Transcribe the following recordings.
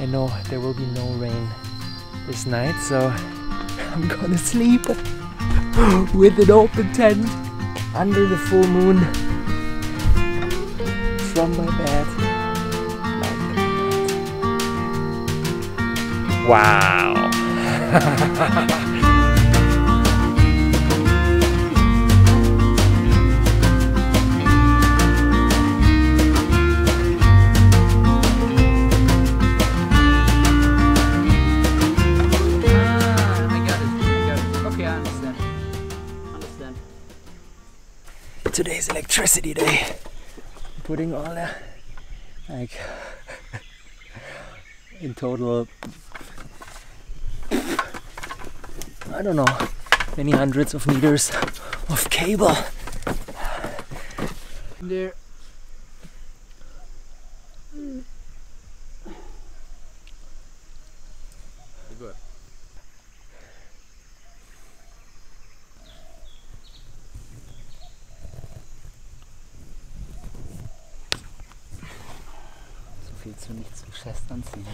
And no, there will be no rain this night, so I'm gonna sleep with an open tent under the full moon from my bed. Wow! Today's electricity day. I'm putting all the, like, in total, I don't know, many hundreds of meters of cable. There.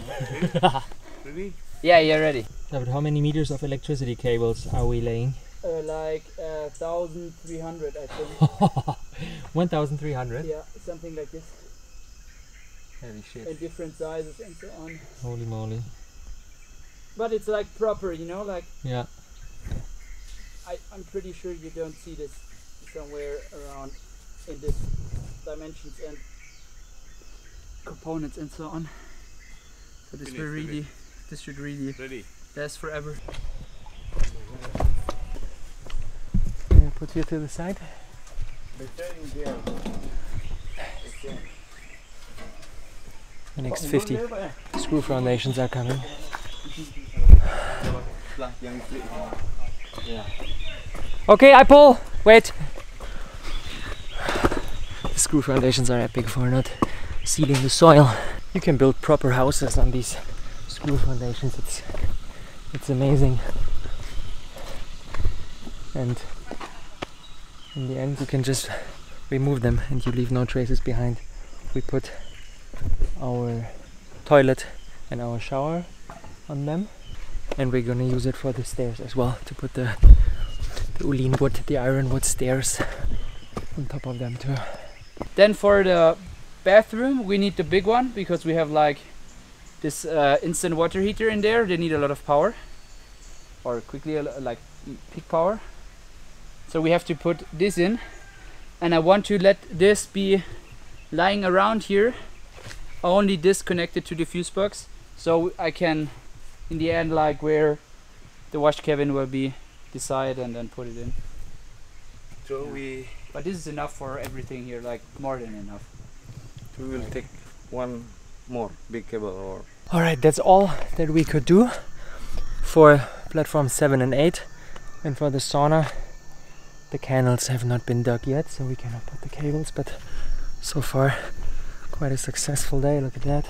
Good. Ready? Yeah, you're ready. But how many meters of electricity cables are we laying? Like 1,300, I think. 1,300? Yeah, something like this. Holy shit. And different sizes and so on. Holy moly. But it's like proper, you know, like... Yeah. I'm pretty sure you don't see this somewhere around in this dimensions and components and so on. So this will really, this should really last forever. Put you to the side. The next 50 screw foundations are coming. Okay, I pull. Wait. The screw foundations are epic for not sealing the soil. You can build proper houses on these screw foundations. It's amazing. And in the end you can just remove them and you leave no traces behind. We put our toilet and our shower on them, and we're gonna use it for the stairs as well, to put the ulin wood, the ironwood stairs on top of them too. Then for the bathroom, we need the big one because we have like this instant water heater in there. They need a lot of power, or quickly, like peak power. So we have to put this in, and I want to let this be lying around here, only disconnected to the fuse box, so I can in the end, like where the wash cabin will be, decide and then put it in. So yeah. But this is enough for everything here, like more than enough. We will take one more big cable. Or alright, that's all that we could do for platform 7 and 8. And for the sauna, the canals have not been dug yet, so we cannot put the cables, but so far quite a successful day. Look at that.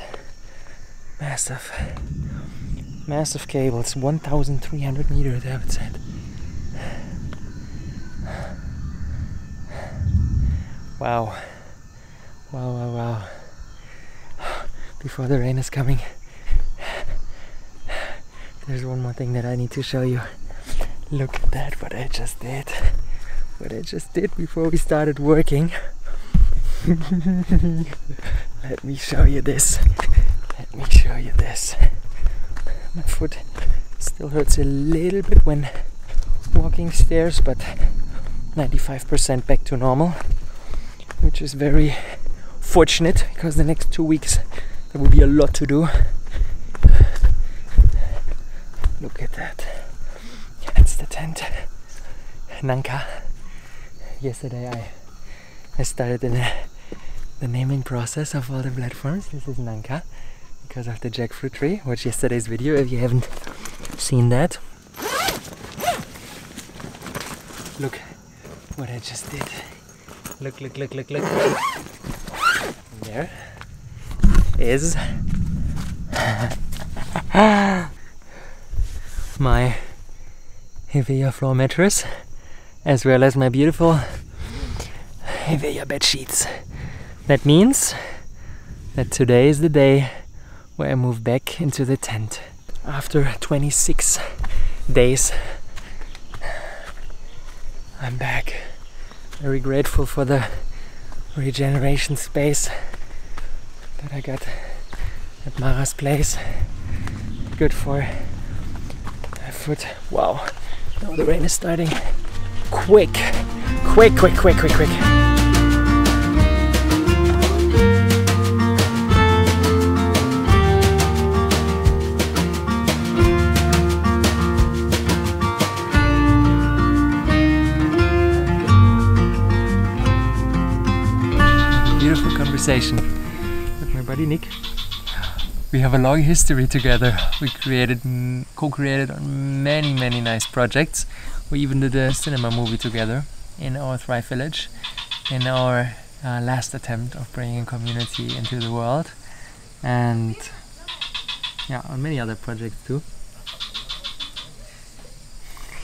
Massive, massive cables. 1,300 meters, I would say. Wow. Wow, wow, wow. Before the rain is coming, there's one more thing that I need to show you. Look at that, what I just did. What I just did before we started working. Let me show you this. Let me show you this. My foot still hurts a little bit when walking stairs, but 95% back to normal, which is very fortunate, because the next 2 weeks there will be a lot to do. Look at that. That's the tent. Nanka. Yesterday I started the naming process of all the platforms. This is Nanka because of the jackfruit tree. Watch yesterday's video if you haven't seen that. Look what I just did. Look, look, look, look, look. There is my Hevea floor mattress, as well as my beautiful Hevea bed sheets. That means that today is the day where I moved back into the tent after 26 days. I'm back. Very grateful for the regeneration space that I got at Mara's place. Good for a foot. Wow, now the rain is starting. Quick. Beautiful conversation with my buddy Nick. We have a long history together. We co-created on many nice projects. We even did a cinema movie together in our Thrive village, in our last attempt of bringing community into the world, and yeah, on many other projects too.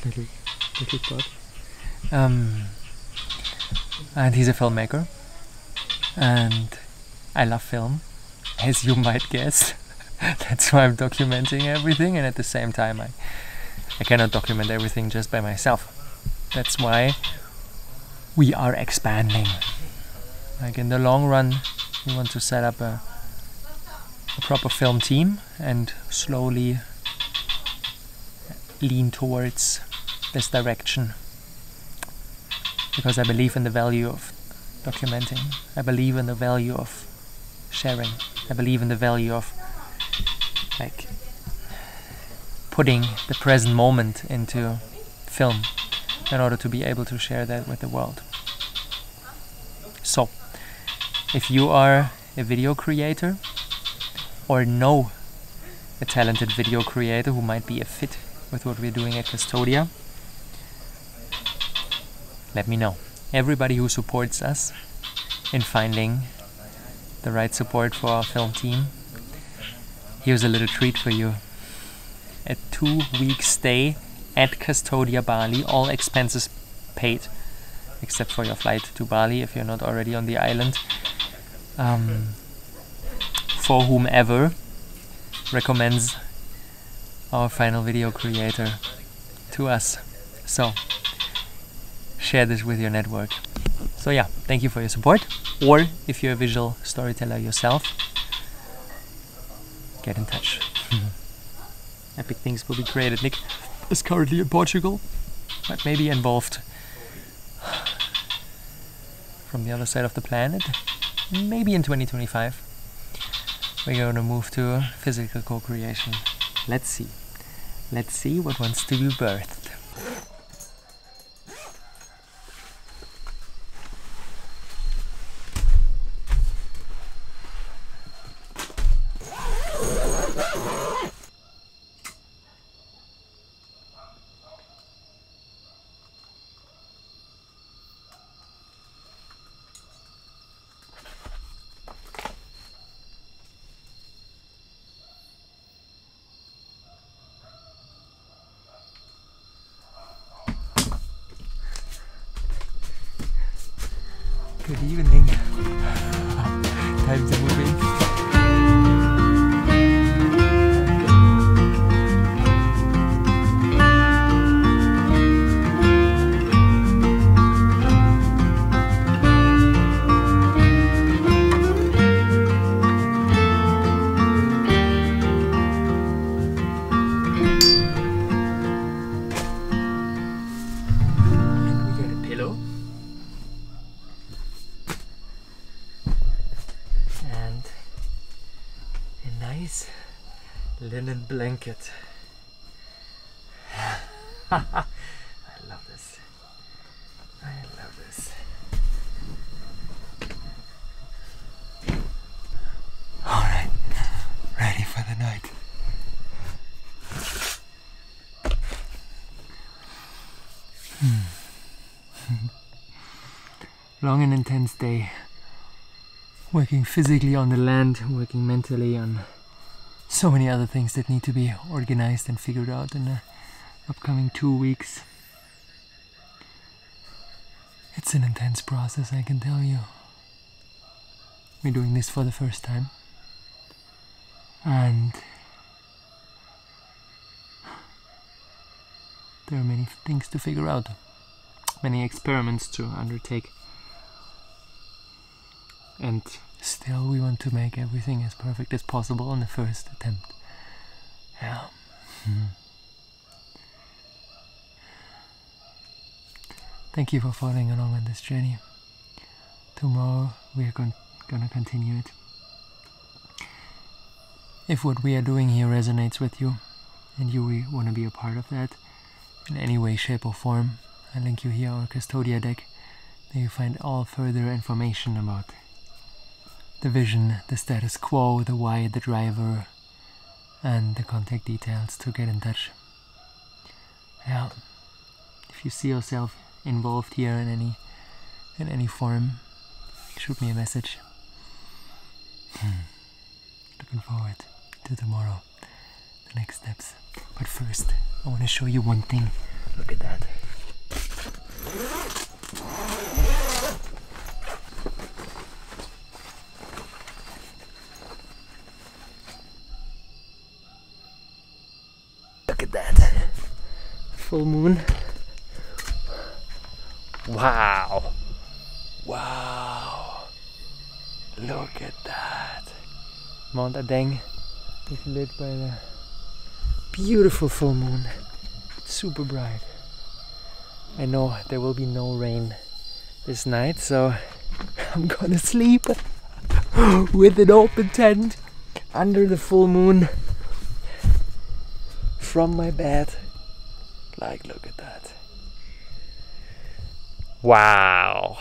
Little pot. And he's a filmmaker, and I love film, as you might guess. That's why I'm documenting everything, and at the same time I cannot document everything just by myself. That's why we are expanding. Like in the long run, we want to set up a proper film team and slowly lean towards this direction. Because I believe in the value of documenting. I believe in the value of sharing. I believe in the value of like putting the present moment into film in order to be able to share that with the world. So, if you are a video creator or know a talented video creator who might be a fit with what we're doing at Custodia, let me know. Everybody who supports us in finding the right support for our film team, here's a little treat for you. A 2-week stay at Custodia Bali, all expenses paid, except for your flight to Bali if you're not already on the island. For whomever recommends our final video creator to us. So, share this with your network. So yeah, thank you for your support. Or if you're a visual storyteller yourself, get in touch. Epic things will be created. Nick is currently in Portugal, but maybe involved from the other side of the planet. Maybe in 2025 we're going to move to physical co-creation. Let's see. Let's see what wants to be birthed. Good evening. Time to move in. Linen blanket. I love this. I love this. All right, ready for the night. Long and intense day. Working physically on the land, working mentally on so many other things that need to be organized and figured out in the upcoming 2 weeks. It's an intense process, I can tell you. We're doing this for the first time. And there are many things to figure out, many experiments to undertake, and still we want to make everything as perfect as possible on the first attempt. Yeah. Thank you for following along on this journey. Tomorrow we are gonna continue it. If what we are doing here resonates with you, and you want to be a part of that in any way, shape or form, I link you here our Custodia deck. There you find all further information about the vision, the status quo, the why, the driver, and the contact details to get in touch. Yeah, if you see yourself involved here in any form, shoot me a message. Looking forward to tomorrow, the next steps. But first, I want to show you one thing. Look at that. Look at that. Full moon. Wow. Wow. Look at that. Mount Adeng is lit by the beautiful full moon. Super bright. I know there will be no rain this night, so I'm gonna sleep with an open tent under the full moon from my bed. Like, look at that. Wow.